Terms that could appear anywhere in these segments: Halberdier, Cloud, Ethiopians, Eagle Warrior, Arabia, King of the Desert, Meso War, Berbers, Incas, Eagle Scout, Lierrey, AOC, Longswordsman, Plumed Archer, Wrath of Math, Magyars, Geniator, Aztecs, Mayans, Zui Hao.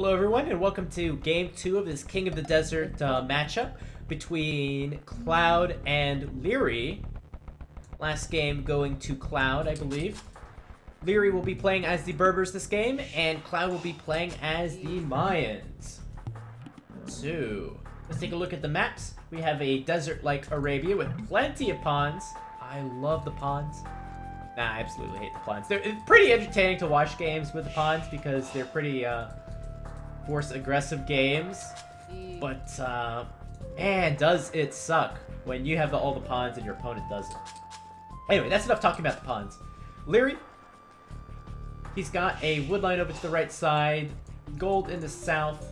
Hello everyone, and welcome to game 2 of this King of the Desert matchup between Cloud and Lierrey. Last game going to Cloud, I believe. Lierrey will be playing as the Berbers this game, and Cloud will be playing as the Mayans. So, let's take a look at the maps. We have a desert like Arabia with plenty of ponds. I love the ponds. Nah, I absolutely hate the ponds. It's pretty entertaining to watch games with the ponds because they're pretty... force aggressive games, but man, does it suck when you have all the pawns and your opponent doesn't. Anyway, that's enough talking about the pawns. Lierrey, he's got a wood line over to the right side, gold in the south,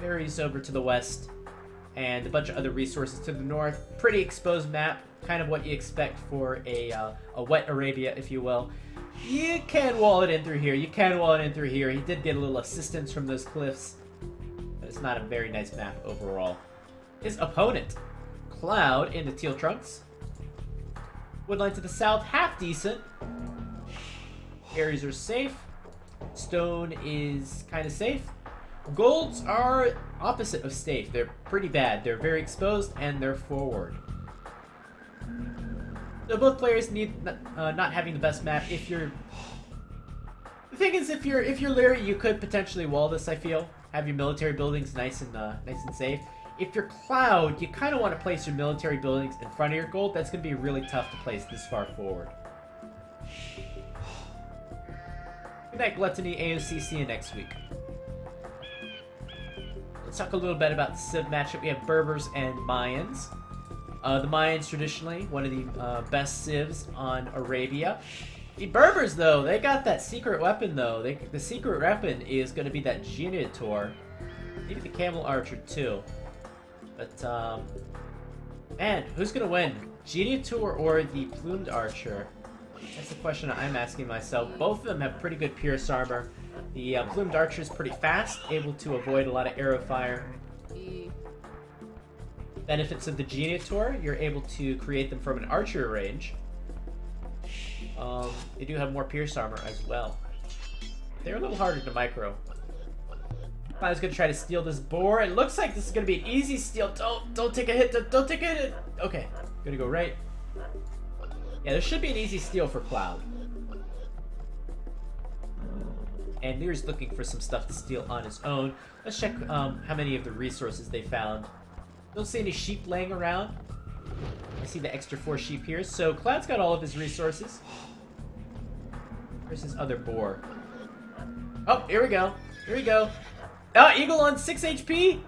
berries over to the west, and a bunch of other resources to the north. Pretty exposed map, kind of what you expect for a wet Arabia, if you will. You can wall it in through here. You can wall it in through here. He did get a little assistance from those cliffs, but it's not a very nice map overall. His opponent, Cloud in the teal trunks. Woodline to the south, half decent. Berries are safe. Stone is kind of safe. Golds are opposite of safe. They're pretty bad. They're very exposed and they're forward. So both players need not having the best map. If you're, the thing is, if you're Lierrey, you could potentially wall this. I feel, have your military buildings nice and safe. If you're Cloud, you kind of want to place your military buildings in front of your gold. That's going to be really tough to place this far forward. Good night, Gluttony. AOC. See you next week. Let's talk a little bit about the Civ matchup. We have Berbers and Mayans. The Mayans, traditionally, one of the best civs on Arabia. The Berbers, though, they got that secret weapon, though. The secret weapon is going to be that Geniator. Maybe the Camel Archer, too. But, man, who's going to win? Geniator or the Plumed Archer? That's the question I'm asking myself. Both of them have pretty good pierce armor. The Plumed Archer is pretty fast, able to avoid a lot of arrow fire. Benefits of the Geniator, you're able to create them from an archer range. They do have more pierce armor as well. They're a little harder to micro. I was gonna try to steal this boar. It looks like this is gonna be an easy steal. Don't take a hit. Don't take a hit. Okay, gonna go right. Yeah, this should be an easy steal for Cloud. And Lierrey's looking for some stuff to steal on his own. Let's check how many of the resources they found. Don't see any sheep laying around. I see the extra 4 sheep here. So Cloud's got all of his resources. Where's his other boar? Oh, here we go. Here we go. Oh, Eagle on 6 HP.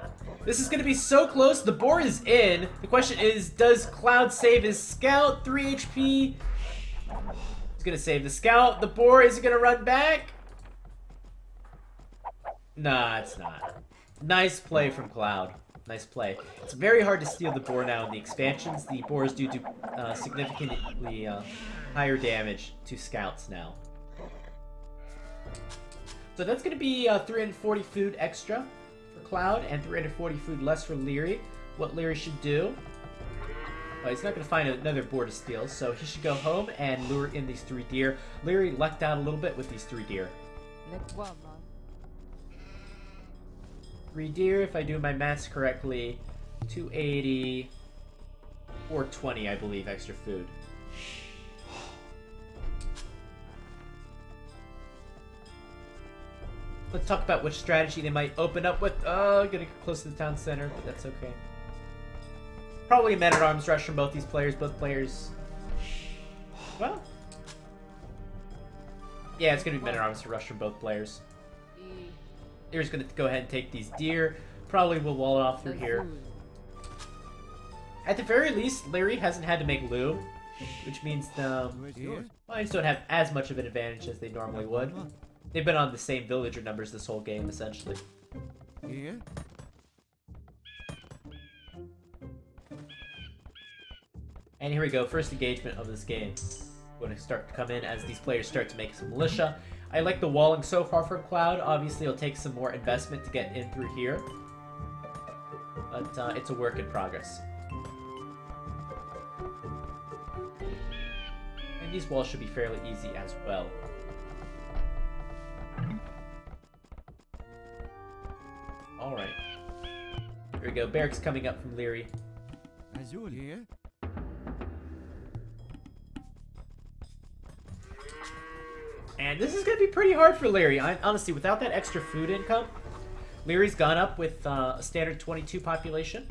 This is going to be so close. The boar is in. The question is, does Cloud save his scout? 3 HP. He's going to save the scout. The boar is going to run back. Nah, it's not. Nice play from Cloud. Nice play. It's very hard to steal the boar now in the expansions. The boars do significantly higher damage to scouts now. So that's going to be 340 food extra for Cloud and 340 food less for Lierrey. What Lierrey should do... Well, he's not going to find another boar to steal, so he should go home and lure in these 3 deer. Lierrey lucked out a little bit with these 3 deer. 3 deer, if I do my maths correctly, 280, 420, I believe, extra food. Let's talk about which strategy they might open up with. Oh, gonna get close to the town center, but that's okay. Probably a man-at-arms rush from both these players. Both players... Well... Yeah, it's gonna be man-at-arms rush from both players. He's going to go ahead and take these deer. Probably will wall it off through here. At the very least, Lierrey hasn't had to make loom, which means the Mayans don't have as much of an advantage as they normally would. They've been on the same villager numbers this whole game, essentially. Yeah. And here we go, first engagement of this game. Going to start to come in as these players start to make some militia. I like the walling so far from Cloud. Obviously, it'll take some more investment to get in through here. But it's a work in progress. And these walls should be fairly easy as well. There we go. Barracks coming up from Lierrey. Azul here. And this is going to be pretty hard for Lierrey. Honestly, without that extra food income, Lierrey's gone up with a standard 22 population.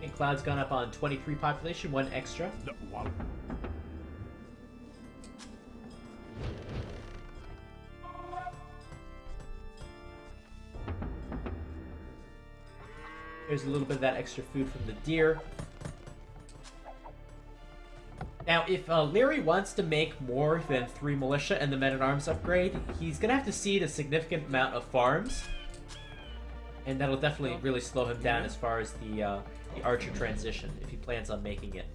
And Cloud's gone up on 23 population, one extra. There's a little bit of that extra food from the deer. Now, if Lierrey wants to make more than 3 militia and the men-at-arms upgrade, he's going to have to cede a significant amount of farms. And that'll definitely really slow him down as far as the archer transition, if he plans on making it.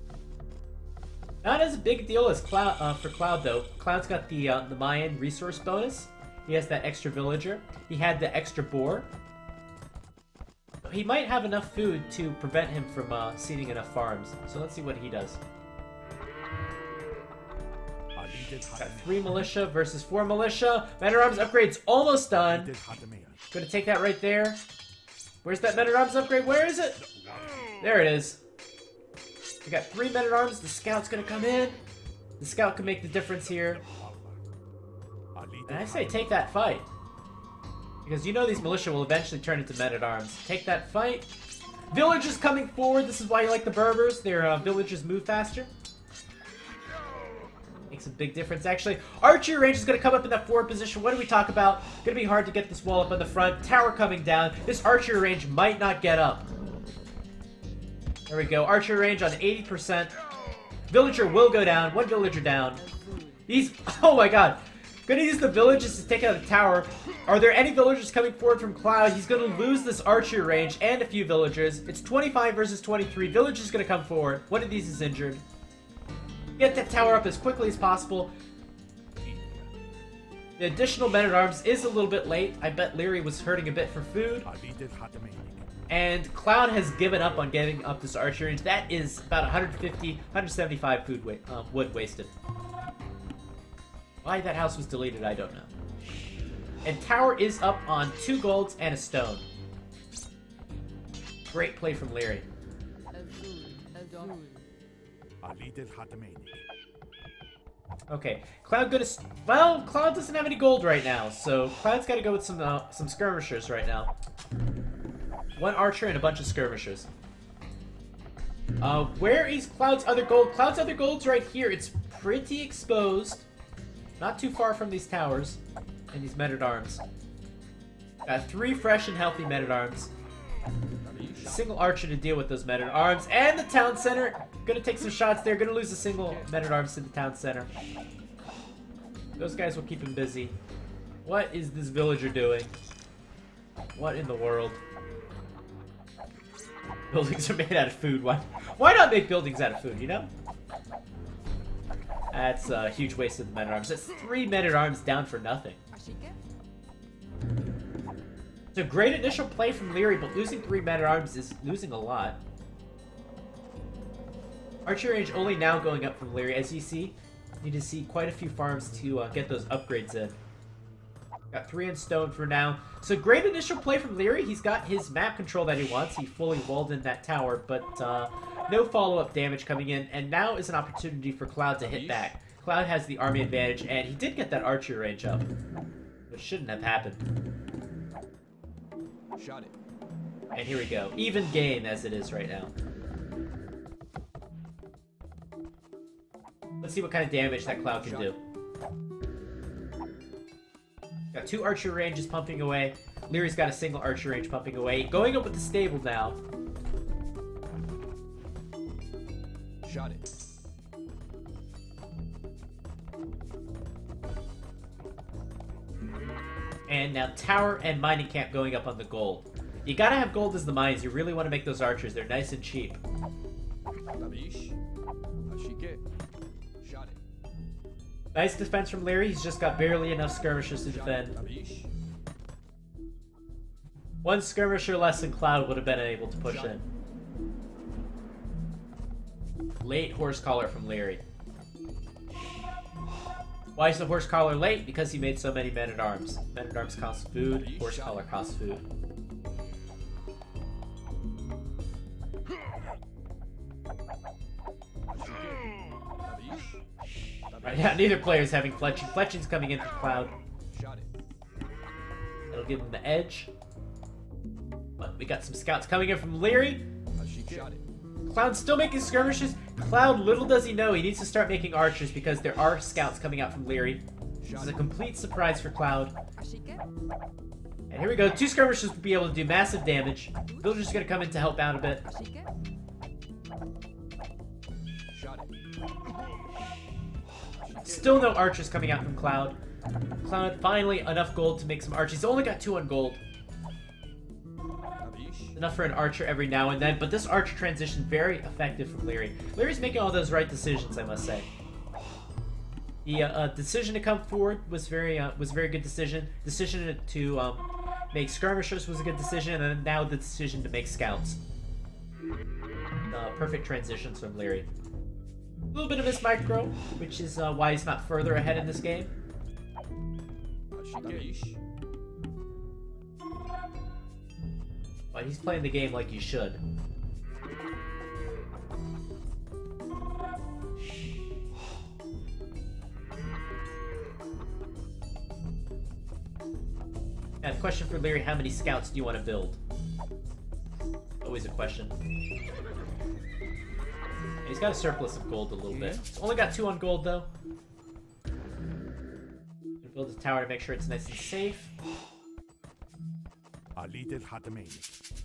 Not as big a deal as Cloud, for Cloud, though. Cloud's got the Mayan resource bonus. He has that extra villager. He had the extra boar. He might have enough food to prevent him from ceding enough farms. So let's see what he does. Got 3 militia versus 4 militia. Men-at-arms upgrade's almost done. Gonna take that right there. Where's that men-at-arms upgrade? Where is it? There it is. We got 3 men-at-arms. The scout's gonna come in. The scout can make the difference here. And I say take that fight. Because you know these militia will eventually turn into men-at-arms. Take that fight. Villagers coming forward. This is why you like the Berbers. Their villagers move faster. Makes a big difference, actually. Archery range is going to come up in that forward position. What do we talk about? Going to be hard to get this wall up on the front. Tower coming down. This archery range might not get up. There we go. Archery range on 80%. Villager will go down. One villager down. These... Oh, my God. Going to use the villagers to take out the tower. Are there any villagers coming forward from Cloud? He's going to lose this archery range and a few villagers. It's 25 versus 23. Villagers going to come forward. One of these is injured. Get that tower up as quickly as possible. The additional men-at-arms is a little bit late. I bet Lierrey was hurting a bit for food. And Cloud has given up on getting up this archery range. That is about 150, 175 food wood wasted. Why that house was deleted, I don't know. And tower is up on 2 golds and a stone. Great play from Lierrey. Okay, Cloud good as well. Cloud doesn't have any gold right now, so Cloud's got to go with some skirmishers right now. One archer and a bunch of skirmishers. Where is Cloud's other gold? Cloud's other gold's right here. It's pretty exposed, not too far from these towers and these men-at-arms. Got 3 fresh and healthy men-at-arms. Single archer to deal with those men-at-arms. And the town center. Gonna take some shots there. Gonna lose a single men-at-arms to the town center. Those guys will keep him busy. What is this villager doing? What in the world? Buildings are made out of food. Why not make buildings out of food, you know? That's a huge waste of the men-at-arms. That's 3 men-at-arms down for nothing. So great initial play from Lierrey, but losing 3 men-at-arms is losing a lot. Archery range only now going up from Lierrey. As you see, you need to see quite a few farms to get those upgrades in. Got 3 in stone for now. So great initial play from Lierrey. He's got his map control that he wants. He fully walled in that tower, but no follow-up damage coming in. And now is an opportunity for Cloud to hit back. Cloud has the army advantage, and he did get that archery range up, which shouldn't have happened. Shot it. And here we go. Even game as it is right now. Let's see what kind of damage that Cloud can do. Got 2 archer ranges pumping away. Lierrey's got a single archer range pumping away. Going up with the stable now. Shot it. And now tower and mining camp going up on the gold. You gotta have gold as the mines. You really want to make those archers. They're nice and cheap. Nice defense from Lierrey. He's just got barely enough skirmishers to defend. One skirmisher less than Cloud would have been able to push in. Late horse collar from Lierrey. Why is the horse collar late? Because he made so many men-at-arms. Men-at-arms cost food, horse collar costs food. Right now, neither player is having fletching. Fletching's coming in from Cloud. That'll give him the edge. But we got some scouts coming in from Lierrey. Cloud's still making skirmishes. Cloud, little does he know, he needs to start making archers because there are scouts coming out from Lierrey. This is a complete surprise for Cloud. And here we go. Two skirmishers will be able to do massive damage. Villagers are going to come in to help out a bit. Still no archers coming out from Cloud. Cloud, finally enough gold to make some archers. He's only got 2 on gold. Enough for an archer every now and then, but this archer transition very effective from Lierrey. Lierrey's making all those right decisions, I must say. The decision to come forward was a very good decision. Decision to make skirmishers was a good decision, and now the decision to make scouts. Perfect transitions from Lierrey. A little bit of his micro, which is why he's not further ahead in this game. But he's playing the game like he should. Now, the question for Lierrey, how many scouts do you want to build? Always a question. He's got a surplus of gold a little bit. Only got 2 on gold though. Gonna build a tower to make sure it's nice and safe.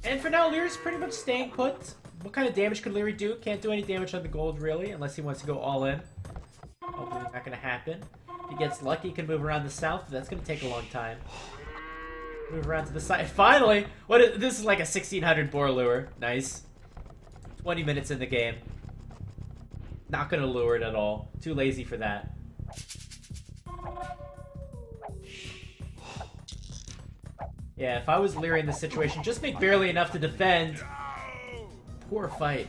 And for now, Lierrey's pretty much staying put. What kind of damage could Lierrey do? Can't do any damage on the gold really, unless he wants to go all in. Hopefully not gonna happen. If he gets lucky, he can move around the south, but that's gonna take a long time. Move around to the side. Finally! What is, this is like a 1600 boar lure. Nice. 20 minutes in the game. Not gonna lure it at all. Too lazy for that. Yeah, if I was Lierrey in this situation, just make barely enough to defend. Poor fight.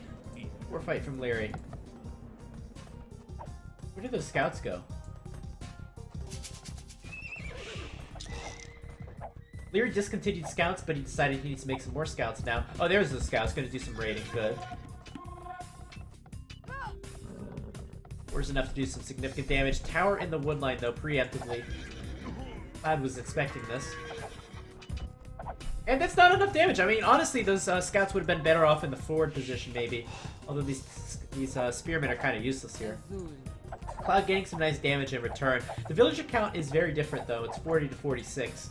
Poor fight from Lierrey. Where did those scouts go? Lierrey discontinued scouts, but he decided he needs to make some more scouts now. Oh, there's the scouts. Gonna do some raiding. Good. Where's enough to do some significant damage. Tower in the woodline, though, preemptively. Cloud was expecting this. And that's not enough damage. I mean, honestly, those scouts would have been better off in the forward position, maybe. Although these spearmen are kind of useless here. Cloud getting some nice damage in return. The villager count is very different, though. It's 40 to 46.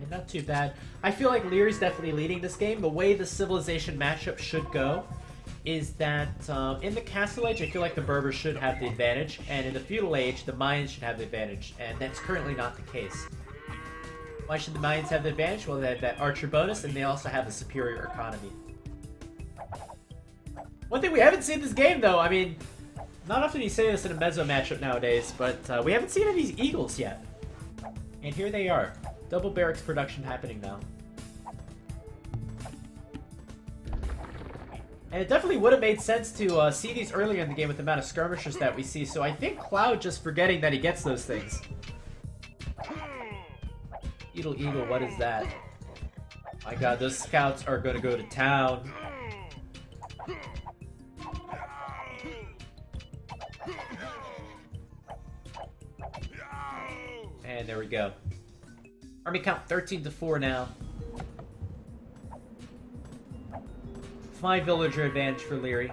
And not too bad. I feel like Lierrey's definitely leading this game. The way the civilization matchup should go is that in the Castle Age, I feel like the Berbers should have the advantage, and in the Feudal Age, the Mayans should have the advantage, and that's currently not the case. Why should the Mayans have the advantage? Well, they have that archer bonus, and they also have a superior economy. One thing we haven't seen this game, though, I mean, not often you say this in a Meso matchup nowadays, but we haven't seen any eagles yet. And here they are. Double barracks production happening now. And it definitely would have made sense to see these earlier in the game with the amount of skirmishers that we see, so I think Cloud just forgetting that he gets those things. Eagle, Eagle, what is that? My god, those scouts are gonna go to town. And there we go. Army count 13 to 4 now. 5 villager advantage for Lierrey.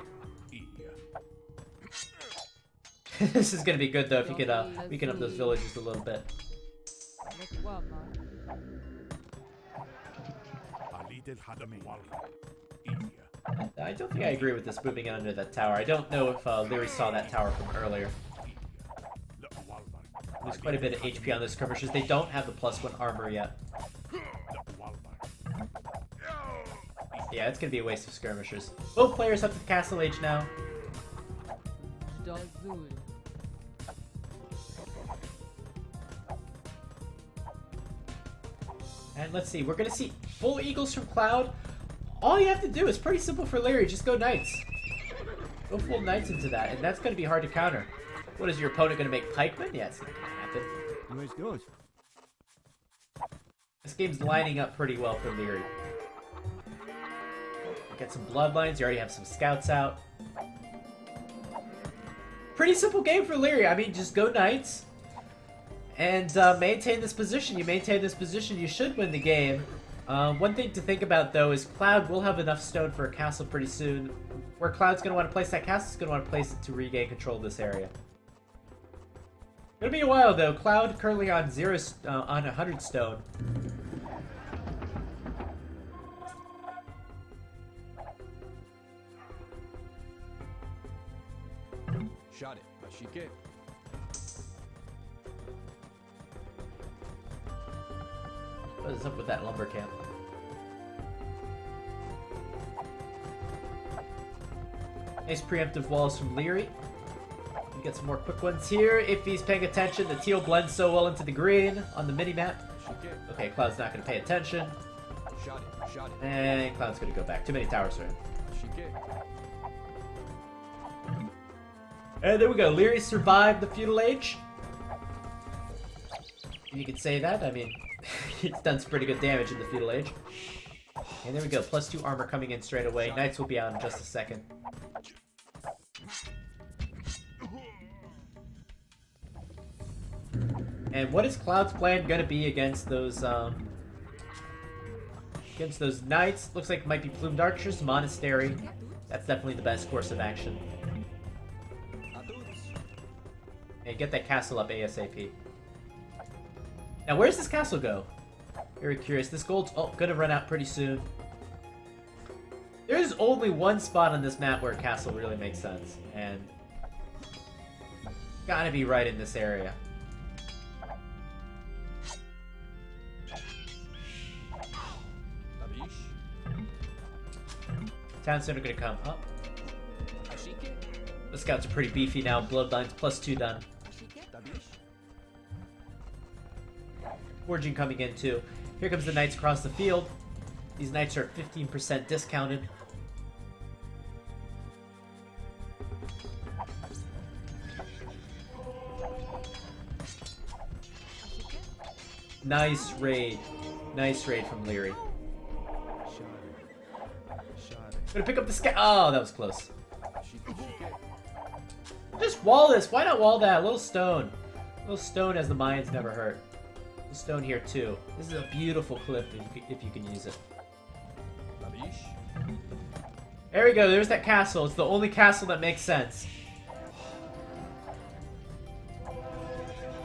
This is gonna be good though if you could weaken up those villagers a little bit. I don't think I agree with this moving in under that tower. I don't know if Lierrey saw that tower from earlier. There's quite a bit of HP on those skirmishers. They don't have the +1 armor yet. Yeah, it's gonna be a waste of skirmishers. Both players up to the Castle Age now. And let's see, we're going to see full eagles from Cloud. All you have to do is pretty simple for Lierrey. Just go knights. Go full knights into that, and that's going to be hard to counter. What, is your opponent going to make pikemen? Yeah, it's not going to happen. This game's lining up pretty well for Lierrey. Get some bloodlines. You already have some scouts out. Pretty simple game for Lierrey. I mean, just go knights and maintain this position. You maintain this position, you should win the game. One thing to think about, though, is Cloud will have enough stone for a castle pretty soon. Where Cloud's going to want to place that castle, is going to want to place it to regain control of this area. It'll be a while, though. Cloud currently on on 100 stone. Shot it, but she gave. What is up with that lumber camp? Nice preemptive walls from Lierrey. We get some more quick ones here. If he's paying attention, the teal blends so well into the green on the mini-map. Okay, Cloud's not going to pay attention. Shot it, shot it. And Cloud's going to go back. Too many towers for him. And there we go. Lierrey survived the feudal age. You could say that. I mean, he's done some pretty good damage in the feudal age. And there we go. Plus 2 armor coming in straight away. Knights will be on in just a second. And what is Cloud's plan going to be against those knights? Looks like it might be Plumed Archers, Monastery. That's definitely the best course of action. And get that castle up ASAP. Now, where does this castle go? Very curious. This gold's gonna run out pretty soon. There's only one spot on this map where a castle really makes sense, and gotta be right in this area. Town center gonna come up. The scouts are pretty beefy now. Bloodlines plus 2 done. Forging coming in too. Here comes the knights across the field. These knights are 15% discounted. Nice raid. Nice raid from Lierrey. Gonna pick up the scout. Oh, that was close. Just wall this. Why not wall that? A little stone. A little stone, as the Mayans never hurt. Stone here too. This is a beautiful cliff if you can use it. There we go. There's that castle. It's the only castle that makes sense.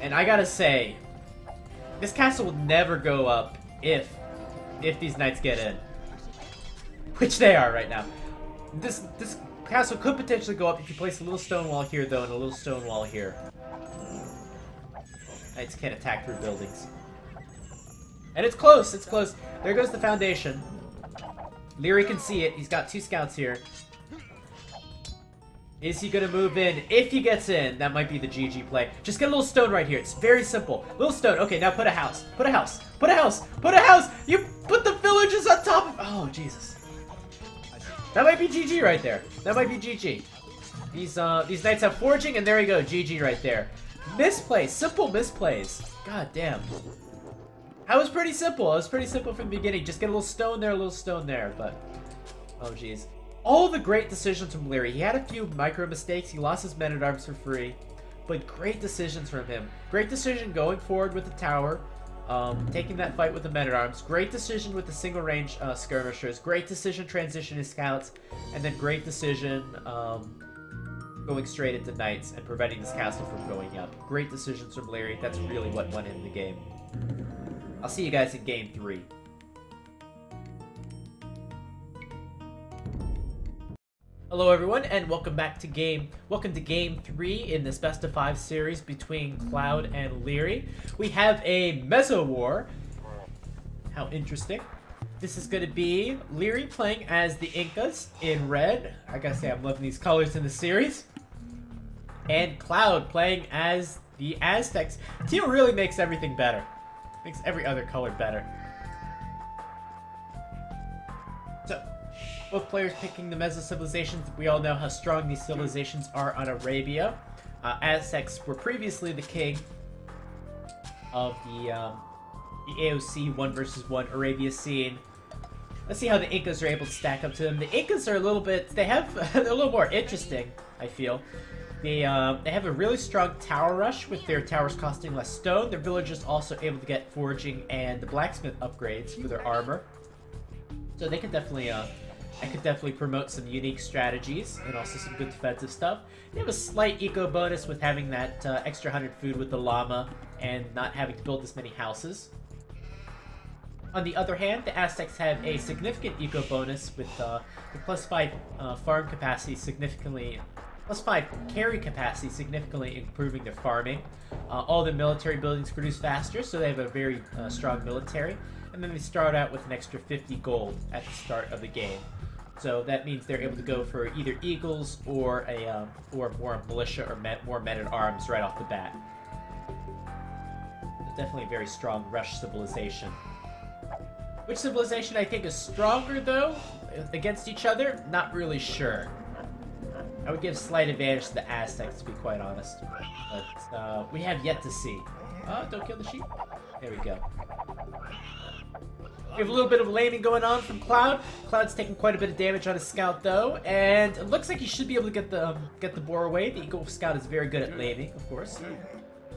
And I gotta say, this castle will never go up if these knights get in, which they are right now. This castle could potentially go up if you place a little stone wall here, though, and a little stone wall here. Knights can't attack through buildings. And it's close, it's close. There goes the foundation. Lierrey can see it. He's got 2 scouts here. Is he going to move in? If he gets in, that might be the GG play. Just get a little stone right here. It's very simple. Little stone. Okay, now put a house. Put a house. Put a house. Put a house. You put the villages on top of... Oh, Jesus. That might be GG right there. That might be GG. These knights have forging, and there you go. GG right there. Misplays. Simple misplays. God damn. That was pretty simple. It was pretty simple from the beginning. Just get a little stone there, a little stone there, but... Oh, jeez. All the great decisions from Lierrey. He had a few micro-mistakes. He lost his men-at-arms for free. But great decisions from him. Great decision going forward with the tower. Taking that fight with the men-at-arms. Great decision with the single-range skirmishers. Great decision transitioning his scouts. And then great decision... going straight into knights and preventing this castle from going up. Great decisions from Lierrey. That's really what won him the game. I'll see you guys in game 3. Hello everyone, and welcome back to game 3 in this best of 5 series between Cloud and Lierrey. We have a Meso War. How interesting. This is going to be Lierrey playing as the Incas in red. I gotta say, I'm loving these colors in the series. And Cloud playing as the Aztecs. Teal really makes everything better. Makes every other color better. So, both players picking the Meso civilizations. We all know how strong these civilizations are on Arabia. Aztecs were previously the king of the AOC 1v1 Arabia scene. Let's see how the Incas are able to stack up to them. The Incas are a little bit, they're a little more interesting, I feel. They have a really strong tower rush with their towers costing less stone. Their villagers also able to get foraging and the blacksmith upgrades for their armor. So they could definitely, I could definitely promote some unique strategies and also some good defensive stuff. They have a slight eco bonus with having that extra 100 food with the llama and not having to build as many houses. On the other hand, the Aztecs have a significant eco bonus with the +5 farm capacity significantly, +5 carry capacity significantly improving their farming. All the military buildings produce faster, so they have a very strong military. And then they start out with an extra 50 gold at the start of the game. So that means they're able to go for either eagles or a more militia or more men-at-arms right off the bat. Definitely a very strong rush civilization. Which civilization I think is stronger though against each other? Not really sure. I would give slight advantage to the Aztecs to be quite honest, but we have yet to see. Oh, don't kill the sheep. There we go. We have a little bit of laning going on from Cloud. Cloud's taking quite a bit of damage on his scout though, and it looks like he should be able to get the boar away. The Eagle Scout is very good at laning, of course,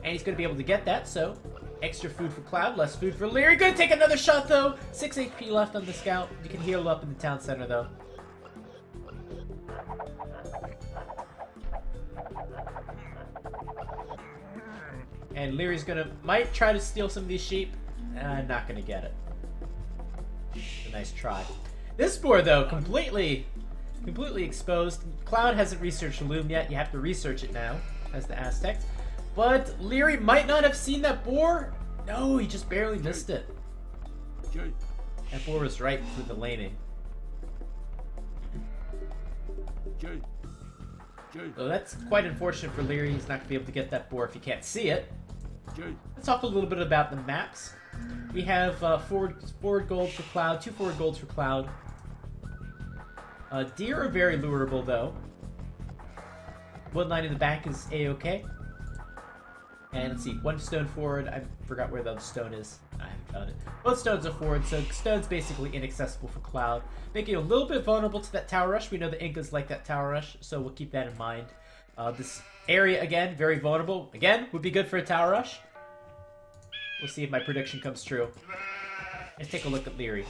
and he's going to be able to get that. So, extra food for Cloud, less food for Lierrey. Going to take another shot though. 6 HP left on the scout. You can heal up in the town center though. And Lierrey's going to might try to steal some of these sheep. Not going to get it. A nice try. This boar, though, completely exposed. Cloud hasn't researched Loom yet. You have to research it now, as the Aztecs. But Lierrey might not have seen that boar. No, he just barely missed it. That boar was right through the laning. So that's quite unfortunate for Lierrey. He's not going to be able to get that boar if he can't see it. Let's talk a little bit about the maps. We have forward gold for Cloud, 2 forward golds for Cloud. Deer are very lureable though. One line in the back is A-OK. And let's see, 1 stone forward. I forgot where the other stone is. I haven't found it. Both stones are forward, so stone's basically inaccessible for Cloud, making it a little bit vulnerable to that tower rush. We know the Incas like that tower rush, so we'll keep that in mind. This area, again, very vulnerable. Again, would be good for a tower rush. We'll see if my prediction comes true. Let's take a look at Lierrey.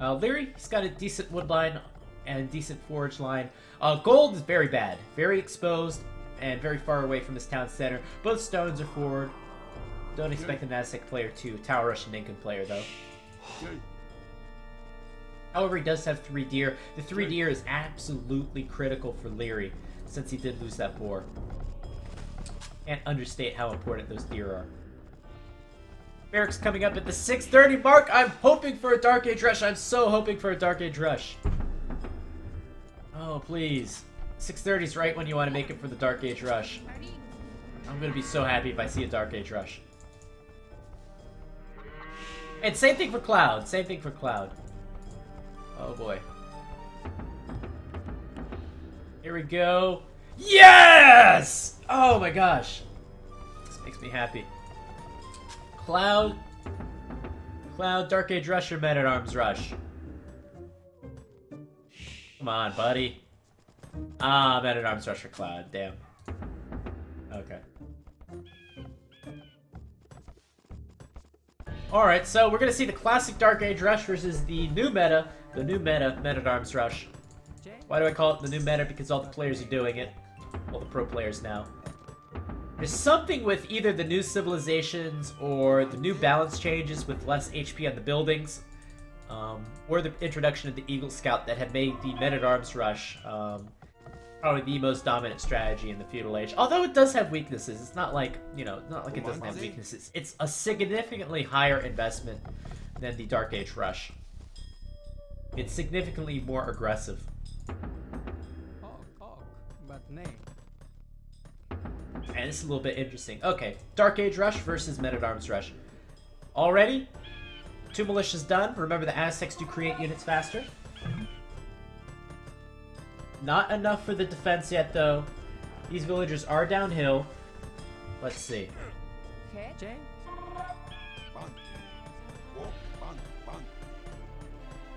Lierrey, he's got a decent wood line and decent forage line. Gold is very bad. Very exposed and very far away from his town center. Both stones are forward. Don't expect an Aztec player to tower rush an Incan player, though. However, he does have 3 deer. The 3 deer is absolutely critical for Lierrey, since he did lose that boar. Can't understate how important those deer are. Barracks coming up at the 6:30 mark. I'm hoping for a Dark Age rush. I'm so hoping for a Dark Age rush. Oh, please. 6:30 is right when you want to make it for the Dark Age rush. I'm going to be so happy if I see a Dark Age rush. And same thing for Cloud. Same thing for Cloud. Oh, boy. Here we go. Yes! Oh, my gosh. This makes me happy. Cloud, Dark Age rush or men-at-arms rush? Come on, buddy. Ah, men-at-arms rush for Cloud, damn. Okay. Alright, so we're gonna see the classic Dark Age rush versus the new meta, men-at-arms rush. Why do I call it the new meta? Because all the players are doing it. All the pro players now. There's something with either the new civilizations or the new balance changes with less HP on the buildings, or the introduction of the Eagle Scout that had made the men-at-arms rush probably the most dominant strategy in the feudal age. Although it does have weaknesses, it's not like, you know, not like it doesn't have weaknesses. It's a significantly higher investment than the Dark Age rush. It's significantly more aggressive. And this is a little bit interesting. Okay, Dark Age rush versus men-at-arms rush. Already, Two militias done. Remember, the Aztecs do create units faster. Not enough for the defense yet, though. These villagers are downhill. Let's see.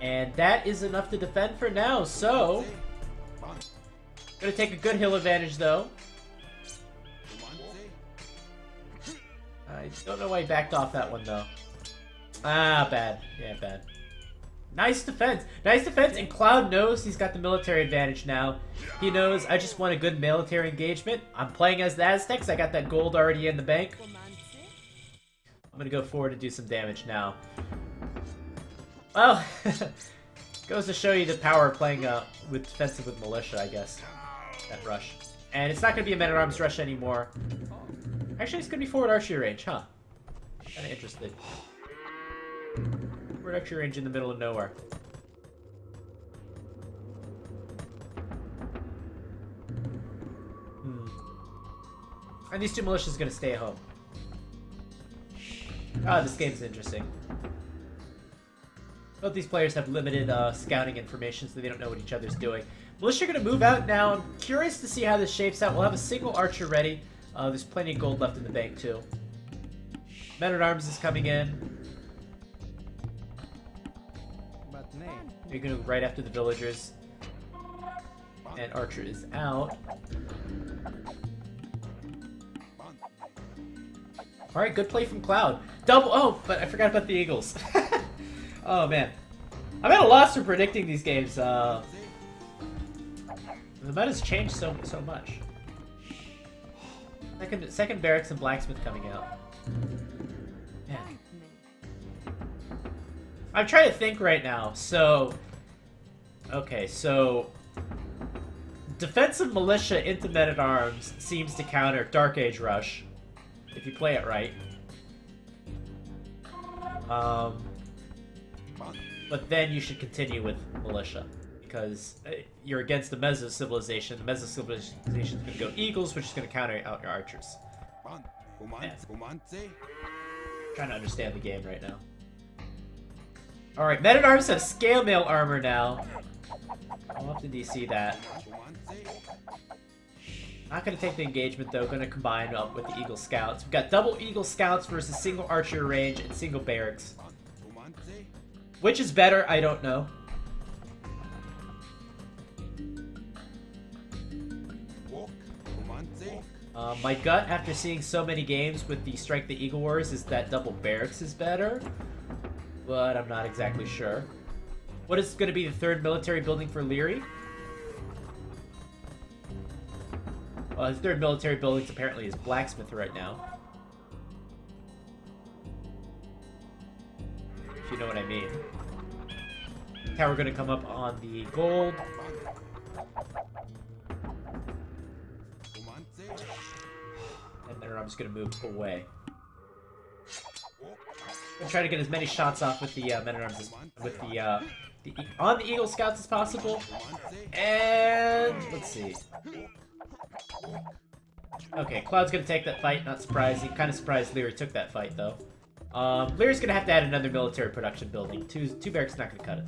And that is enough to defend for now, so... Gonna take a good hill advantage, though. I don't know why he backed off that one, though. Ah, bad. Yeah, bad. Nice defense. Nice defense, and Cloud knows he's got the military advantage now. He knows I just want a good military engagement. I'm playing as the Aztecs. I got that gold already in the bank. I'm gonna go forward and do some damage now. Well, goes to show you the power of playing with defensive with militia, I guess. That rush. And it's not gonna be a men-at-arms rush anymore. Actually, it's gonna be forward archery range, huh? Kinda interested. Forward archery range in the middle of nowhere. And these two militias gonna stay at home. Ah, oh, this game's interesting. Both these players have limited scouting information, so they don't know what each other's doing. Militia are gonna move out now. I'm curious to see how this shapes out. We'll have a single archer ready. There's plenty of gold left in the bank, too. Men-at-Arms is coming in. You're gonna go right after the villagers. And Archer is out. Alright, good play from Cloud. Double- oh, but I forgot about the Eagles. Oh, man. I'm at a loss for predicting these games. The meta's changed so much. Second barracks and blacksmith coming out. Man. I'm trying to think right now, so... Okay, so... Defensive militia into men-at-arms seems to counter Dark Age Rush, if you play it right. But then you should continue with militia, because you're against the Meso Civilization. The Meso Civilization is going to go Eagles, which is going to counter out your Archers. Man. I'm trying to understand the game right now. Alright, Men-at-Arms have Scale Mail Armor now. I'll have to DC that. Not going to take the engagement, though. Going to combine up with the Eagle Scouts. We've got double Eagle Scouts versus single Archer range and single Barracks. Which is better? I don't know. My gut, after seeing so many games with the Strike the Eagle Warriors, is that double barracks is better, but I'm not exactly sure. What is going to be the third military building for Lierrey? Well, his third military building apparently is blacksmith right now. If you know what I mean. Tower going to come up on the gold. And then I'm just going to move away. I'm trying to get as many shots off with the men-at-arms as with on the Eagle Scouts as possible. And let's see. Okay, Cloud's going to take that fight. Not surprising. Kind of surprised Lierrey took that fight though. Lierrey's going to have to add another military production building. Two barracks not going to cut it.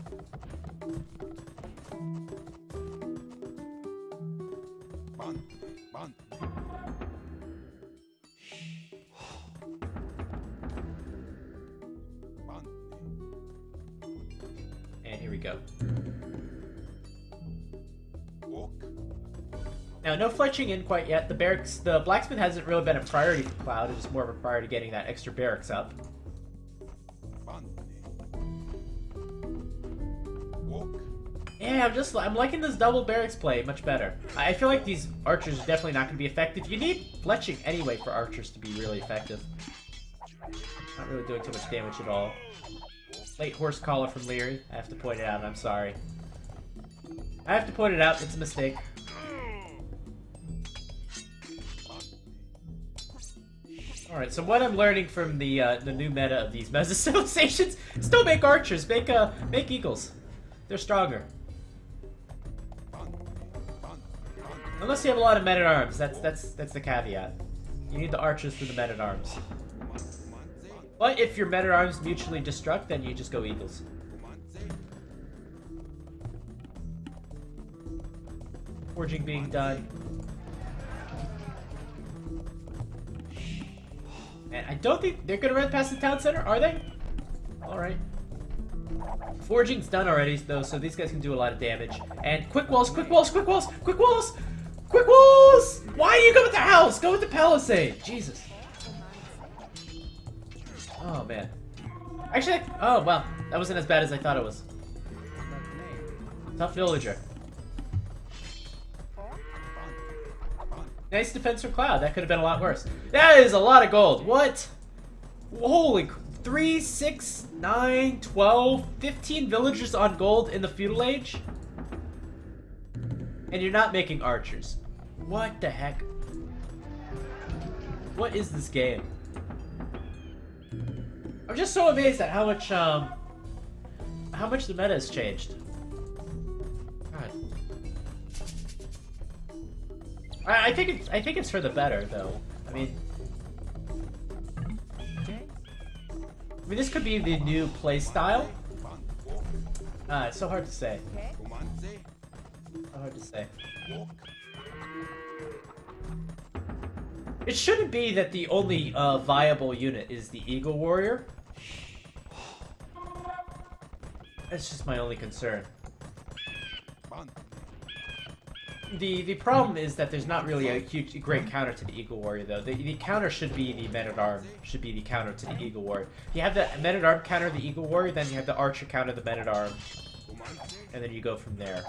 And here we go. Now, no fletching in quite yet. The blacksmith hasn't really been a priority for Cloud. It's just more of a priority getting that extra barracks up. Yeah, I'm liking this double barracks play much better. I feel like these archers are definitely not going to be effective. You need fletching anyway for archers to be really effective. Not really doing too much damage at all. Late horse collar from Lierrey. I have to point it out. I'm sorry. I have to point it out. It's a mistake. Alright, so what I'm learning from the new meta of these Meso civilizations is don't make archers. Make eagles. They're stronger. Unless you have a lot of men-at-arms, that's the caveat. You need the archers for the men-at-arms. But if your meta arms mutually destruct, then you just go eagles. Forging being done. And I don't think they're gonna run past the town center, are they? Alright. Forging's done already, though, so these guys can do a lot of damage. And quick walls, quick walls, quick walls, quick walls! Quick walls! Why do you go with the house? Go with the palisade! Jesus. Oh, man. Actually, oh, wow. That wasn't as bad as I thought it was. Tough villager. Nice defense from Cloud. That could have been a lot worse. That is a lot of gold. What? Holy... 3, 6, 9, 12, 15 villagers on gold in the feudal age? And you're not making archers. What the heck? What is this game? I'm just so amazed at how much the meta has changed. God. I think it's for the better, though. I mean this could be the new play style. It's so hard to say. So hard to say. It shouldn't be that the only viable unit is the Eagle Warrior. That's just my only concern. The problem is that there's not really a huge great counter to the Eagle Warrior, though. The counter should be the Men-at-Arm. Should be the counter to the Eagle Warrior. If you have the Men-at-Arm counter the Eagle Warrior, then you have the Archer counter the Men-at-Arm. And then you go from there.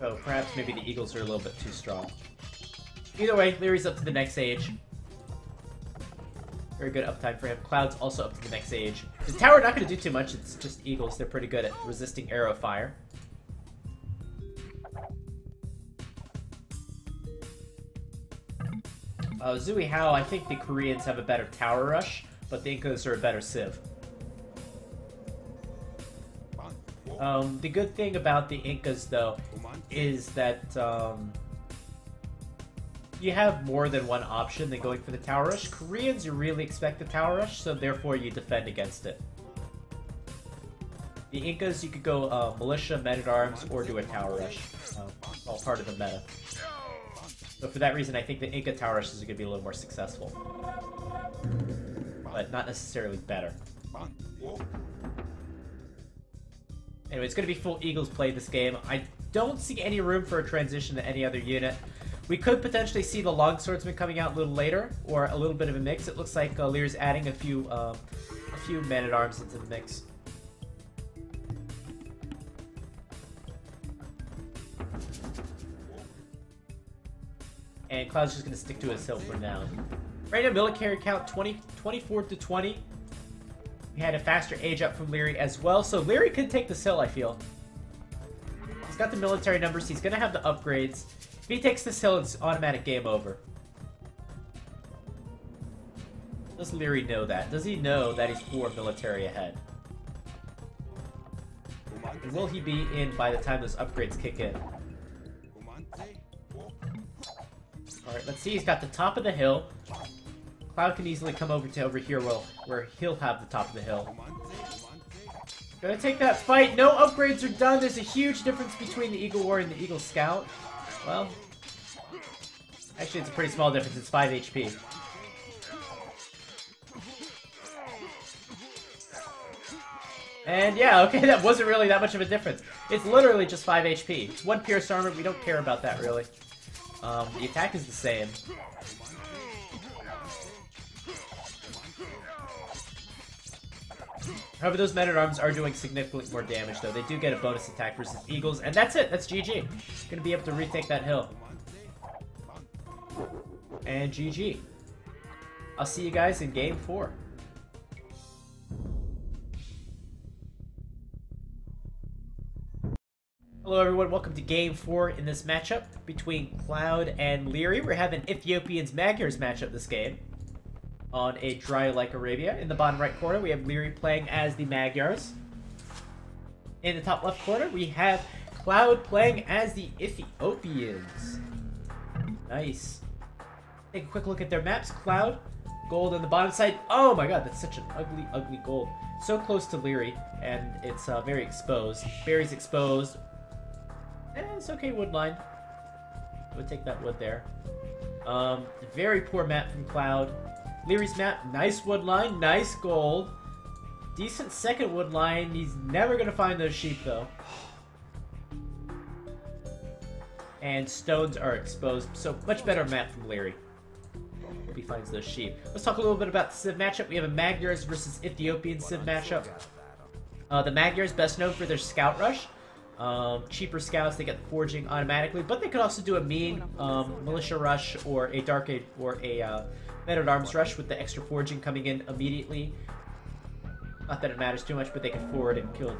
So perhaps maybe the Eagles are a little bit too strong. Either way, Lierrey's up to the next age. Very good uptime for him. Cloud's also up to the next age. His tower not going to do too much. It's just eagles. They're pretty good at resisting arrow fire. Zui Hao, I think the Koreans have a better tower rush, but the Incas are a better civ. The good thing about the Incas, though, is that you have more than one option than going for the tower rush. Koreans, you really expect the tower rush, so therefore you defend against it. The Incas, you could go militia, men-at-arms, or do a tower rush. All part of the meta. So for that reason, I think the Inca tower rushes are going to be a little more successful. But not necessarily better. Anyway, it's going to be full Eagles play this game. I don't see any room for a transition to any other unit. We could potentially see the Longswordsman coming out a little later, or a little bit of a mix. It looks like Lier's adding a few men-at-arms into the mix. And Cloud's just going to stick to his hill for now. Right now, military count 24 to 20. We had a faster age up from Lierrey as well, so Lierrey could take this hill, I feel. He's got the military numbers, he's going to have the upgrades. If he takes this hill, it's automatic game over. Does Lierrey know that? Does he know that he's 4 military ahead? And will he be in by the time those upgrades kick in? Alright, let's see, he's got the top of the hill. Cloud can easily come over to over here where he'll have the top of the hill. Gonna take that fight. No upgrades are done. There's a huge difference between the Eagle Warrior and the Eagle Scout. Well, actually it's a pretty small difference. It's 5 HP. And yeah, okay, that wasn't really that much of a difference. It's literally just 5 HP. It's 1 pierce armor. We don't care about that really. The attack is the same. However, those men-at-arms are doing significantly more damage, though. They do get a bonus attack versus eagles, and that's it. That's GG. Gonna be able to retake that hill. And GG. I'll see you guys in Game 4. Hello, everyone. Welcome to Game 4 in this matchup between Cloud and Lierrey. We're having Ethiopians Magyars matchup this game. On a draw like Arabia. In the bottom right corner, we have Lierrey playing as the Magyars. In the top left corner, we have Cloud playing as the Ethiopians. Nice. Take a quick look at their maps. Cloud, gold on the bottom side. Oh my god, that's such an ugly, ugly gold. So close to Lierrey, and it's very exposed. Berry's exposed. Eh, it's okay, wood line. We'll take that wood there. Very poor map from Cloud. Lierrey's map, nice wood line, nice gold. Decent second wood line. He's never going to find those sheep, though. And stones are exposed, so much better map from Lierrey. Hope he finds those sheep. Let's talk a little bit about the Civ matchup. We have a Magyars versus Ethiopian Civ matchup. The Magyars best known for their scout rush. Cheaper scouts, they get the forging automatically, but they could also do a mean militia rush or a dark aid or a men-at-arms rush with the extra forging coming in immediately. Not that it matters too much, but they can forward and kill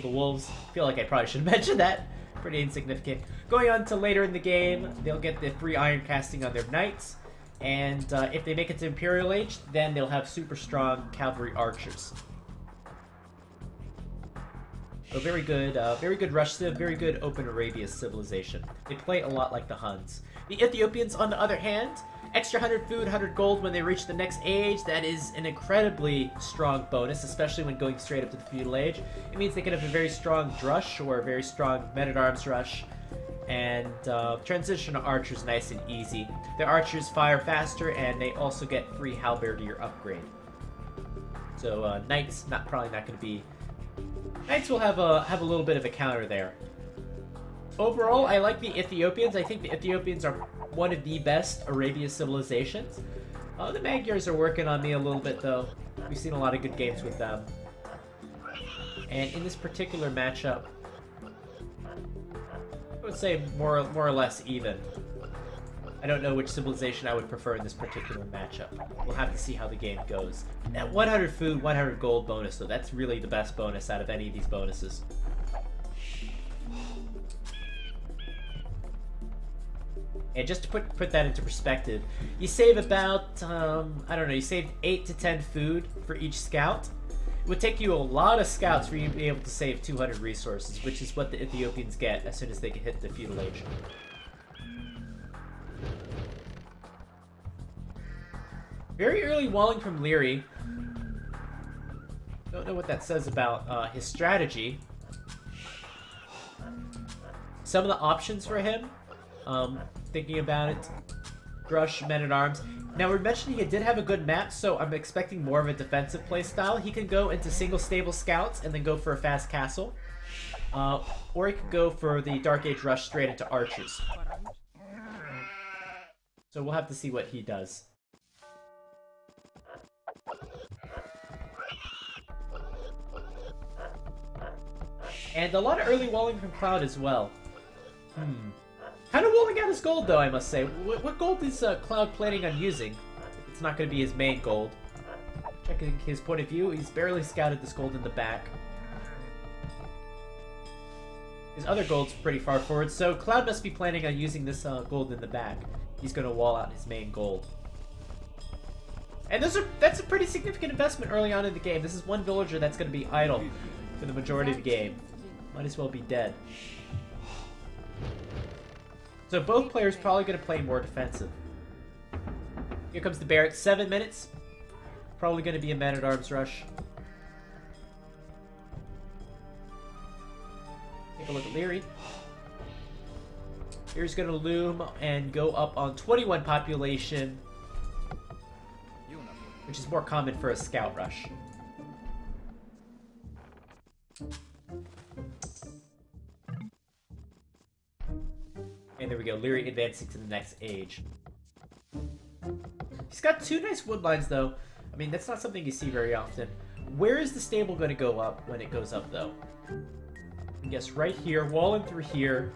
the wolves. I feel like I probably should mention that. Pretty insignificant. Going on to later in the game, they'll get the free iron casting on their knights, and if they make it to Imperial Age, then they'll have super strong cavalry archers. So very good rush civ, very good open Arabia civilization. They play a lot like the Huns. The Ethiopians, on the other hand, extra 100 food, 100 gold when they reach the next age. That is an incredibly strong bonus, especially when going straight up to the feudal age. It means they could have a very strong drush or a very strong men-at-arms rush. And transition to archers, nice and easy. Their archers fire faster, and they also get free halberdier upgrade. So knights, probably not going to be. Knights will have a little bit of a counter there. Overall, I like the Ethiopians. I think the Ethiopians are one of the best Arabia civilizations. The Magyars are working on me a little bit, though. We've seen a lot of good games with them. And in this particular matchup, I would say more or less even. I don't know which civilization I would prefer in this particular matchup. We'll have to see how the game goes. That 100 food, 100 gold bonus, though, that's really the best bonus out of any of these bonuses. And just to put that into perspective, you save about, I don't know, you save 8 to 10 food for each scout. It would take you a lot of scouts for you to be able to save 200 resources, which is what the Ethiopians get as soon as they can hit the feudal age. Very early walling from Lierrey. Don't know what that says about his strategy. Some of the options for him, thinking about it, Drush, Men-at-Arms. Now we're mentioning he did have a good map, so I'm expecting more of a defensive playstyle. He can go into single stable scouts and then go for a fast castle. Or he could go for the Dark Age rush straight into archers. So we'll have to see what he does. And a lot of early walling from Cloud as well. Kind of walling out his gold, though, I must say. What gold is Cloud planning on using? It's not going to be his main gold. Checking his point of view, he's barely scouted this gold in the back. His other gold's pretty far forward, so Cloud must be planning on using this gold in the back. He's going to wall out his main gold. And that's a pretty significant investment early on in the game. This is one villager that's going to be idle for the majority of the game. Might as well be dead. So both players probably going to play more defensive. Here comes the barracks. 7 minutes. Probably going to be a man-at-arms rush. Take a look at Lierrey. Lierrey's going to loom and go up on 21 population, which is more common for a scout rush. And there we go, Lierrey advancing to the next age. He's got two nice wood lines, though. I mean, that's not something you see very often. Where is the stable going to go up when it goes up, though? I guess right here, walling through here.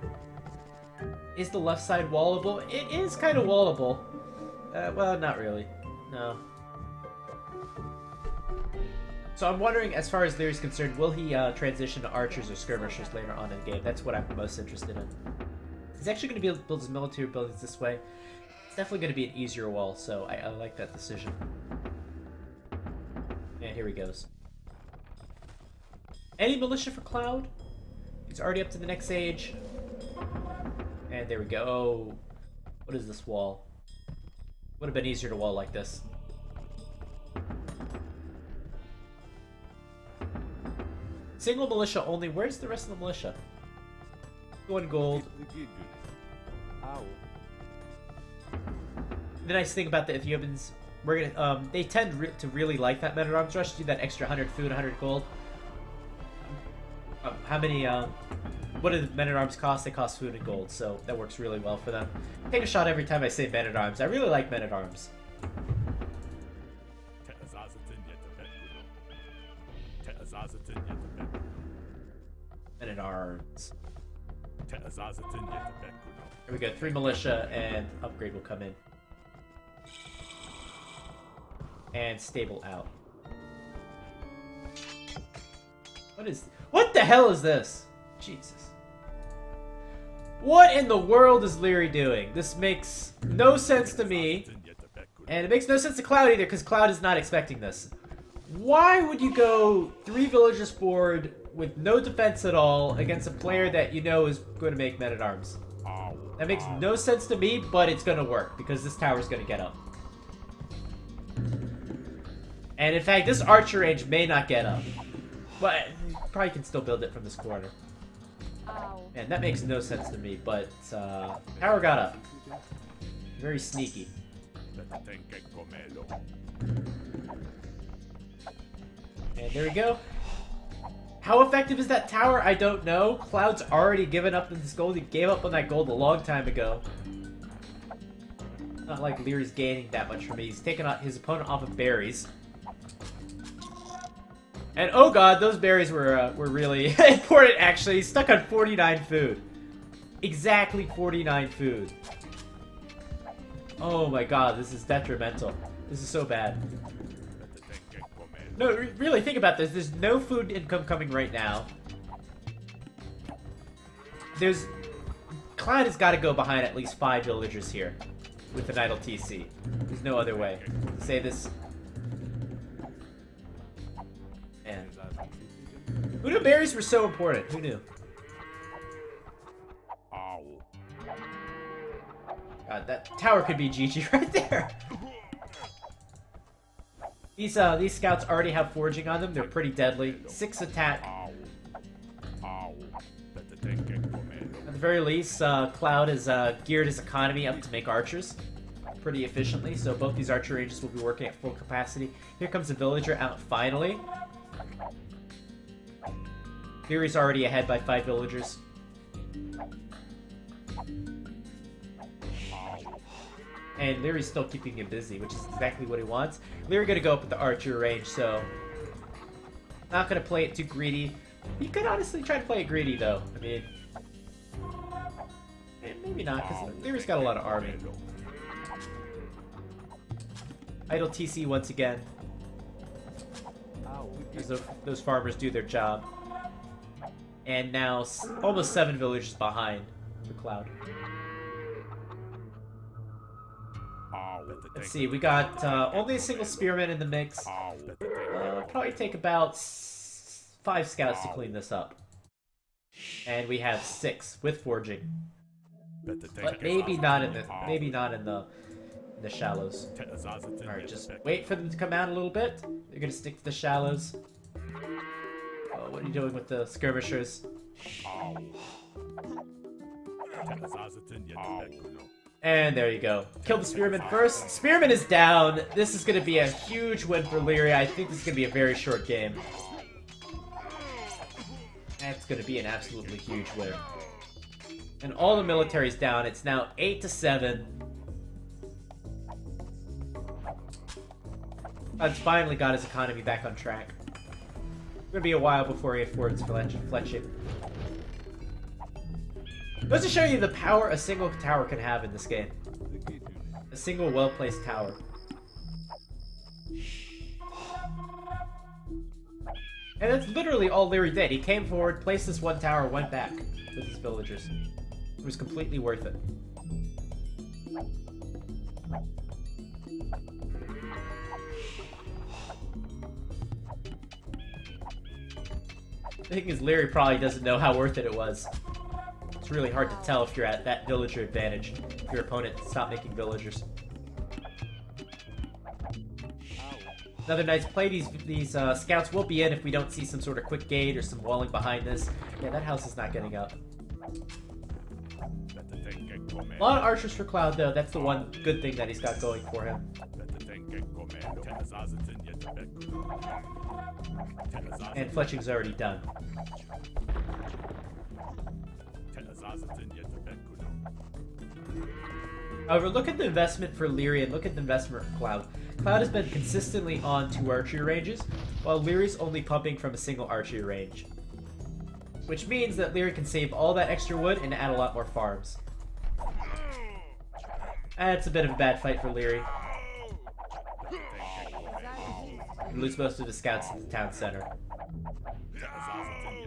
Is the left side wallable? It is kind of wallable. Well, not really. No. So I'm wondering, as far as Lierrey's concerned, will he transition to archers or skirmishers later on in the game? That's what I'm most interested in. He's actually going to be able to build his military buildings this way. It's definitely going to be an easier wall, so I like that decision. And here he goes. Any militia for Cloud? He's already up to the next stage. And there we go. What is this wall? Would have been easier to wall like this. Single militia only. Where's the rest of the militia? One gold. The nice thing about the Ethiopians, we're gonna they tend to really like that men-at-arms rush. Do that extra 100 food, 100 gold. How many? What do the men-at-arms cost? They cost food and gold, so that works really well for them. Take a shot every time I say men-at-arms. I really like men-at-arms. Men-at-arms. There we go. 3 militia and upgrade will come in. And stable out. What the hell is this? Jesus. What in the world is Lierrey doing? This makes no sense to me. And it makes no sense to Cloud either, because Cloud is not expecting this. Why would you go 3 villages forward with no defense at all against a player that you know is going to make men-at-arms? That makes no sense to me, but it's going to work, because this tower is going to get up. And in fact, this archer range may not get up. But probably can still build it from this corner. Man, that makes no sense to me, but tower got up. Very sneaky. And there we go. How effective is that tower? I don't know. Cloud's already given up on this gold. He gave up on that gold a long time ago. Not like Lierrey's gaining that much from me. He's taking his opponent off of berries. And oh god, those berries were really important, actually. He's stuck on 49 food. Exactly 49 food. Oh my god, this is detrimental. This is so bad. No, really, think about this. There's no food income coming right now. There's... Cloud has got to go behind at least 5 villagers here with an idle TC. There's no other way to say this. Who knew berries were so important? Who knew? God, that tower could be GG right there. These scouts already have foraging on them. They're pretty deadly. 6 attack. At the very least, Cloud has geared his economy up to make archers pretty efficiently. So both these archer ranges will be working at full capacity. Here comes a villager out finally. Lierrey's already ahead by 5 villagers. And Lierrey's still keeping him busy, which is exactly what he wants. Lierrey gonna go up with the archer range, so... Not gonna play it too greedy. You could honestly try to play it greedy, though. I mean... Maybe not, because Lierrey's got a lot of army. Idle TC once again. Those farmers do their job. And now, almost 7 villages behind the Cloud. Let's see, we got only a single spearman in the mix. Probably take about 5 scouts to clean this up. And we have 6 with forging, but maybe not in the shallows. All right, just wait for them to come out a little bit. They're gonna stick to the shallows. Oh, what are you doing with the skirmishers? And there you go. Kill the spearman first. Spearman is down. This is going to be a huge win for Lierrey. I think this is going to be a very short game. That's going to be an absolutely huge win. And all the military's down. It's now 8-7. That's finally got his economy back on track. It's gonna be a while before he affords fletching. Goes to show you the power a single tower can have in this game. A single well-placed tower. And that's literally all Lierrey did. He came forward, placed this one tower, went back with his villagers. It was completely worth it. The thing is, Lierrey probably doesn't know how worth it was. It's really hard to tell if you're at that villager advantage. If your opponent stopped making villagers. Another nice play. These scouts will be in if we don't see some sort of quick gate or some walling behind this. Yeah, that house is not getting up. A lot of archers for Cloud, though. That's the one good thing that he's got going for him. And fletching's already done. However, look at the investment for Lierrey and look at the investment for Cloud. Cloud has been consistently on 2 archery ranges, while Lierrey's only pumping from a single archery range. Which means that Lierrey can save all that extra wood and add a lot more farms. That's a bit of a bad fight for Lierrey. We lose most of the scouts at the town center.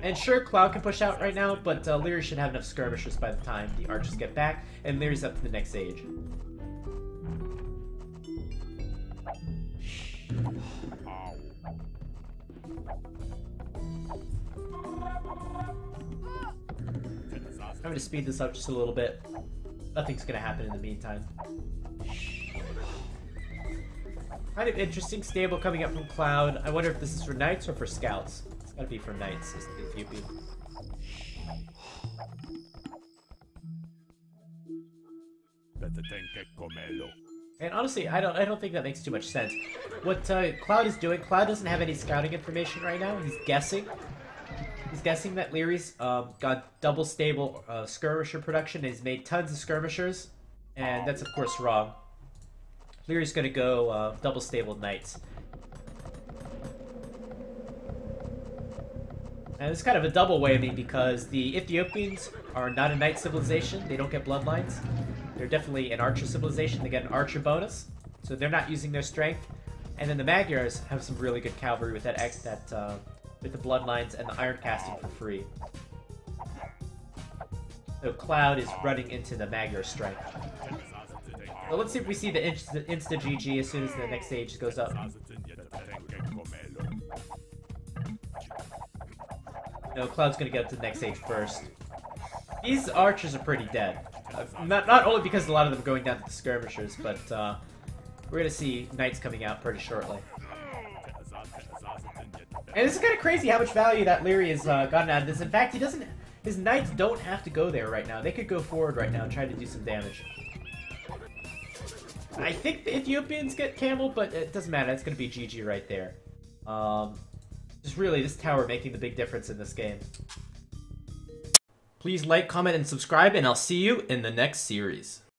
And sure, Cloud can push out right now, but Lierrey should have enough skirmishers by the time the archers get back, and Leary's up to the next stage. I'm going to speed this up just a little bit. Nothing's going to happen in the meantime. Kind of interesting stable coming up from Cloud. I wonder if this is for knights or for scouts. It's gotta be for knights, is the Ethiopian. And honestly, I don't think that makes too much sense. What Cloud is doing, Cloud doesn't have any scouting information right now. He's guessing. He's guessing that Leary's got double stable skirmisher production and he's made tons of skirmishers. And that's of course wrong. Leary's gonna go double stable knights. And it's kind of a double whammy because the Ethiopians are not a knight civilization. They don't get bloodlines. They're definitely an archer civilization. They get an archer bonus. So they're not using their strength. And then the Magyars have some really good cavalry with with the bloodlines and the iron casting for free. So Cloud is running into the Magyar strength. Well, let's see if we see the insta GG as soon as the next stage goes up. No, Cloud's gonna get up to the next stage first. These archers are pretty dead. Not only because a lot of them are going down to the skirmishers, but we're gonna see knights coming out pretty shortly. And this is kind of crazy how much value that Lierrey has gotten out of this. In fact, his knights don't have to go there right now. They could go forward right now and try to do some damage. I think the Ethiopians get camelled, but it doesn't matter. It's going to be GG right there. Just really this tower making the big difference in this game. Please like, comment, and subscribe, and I'll see you in the next series.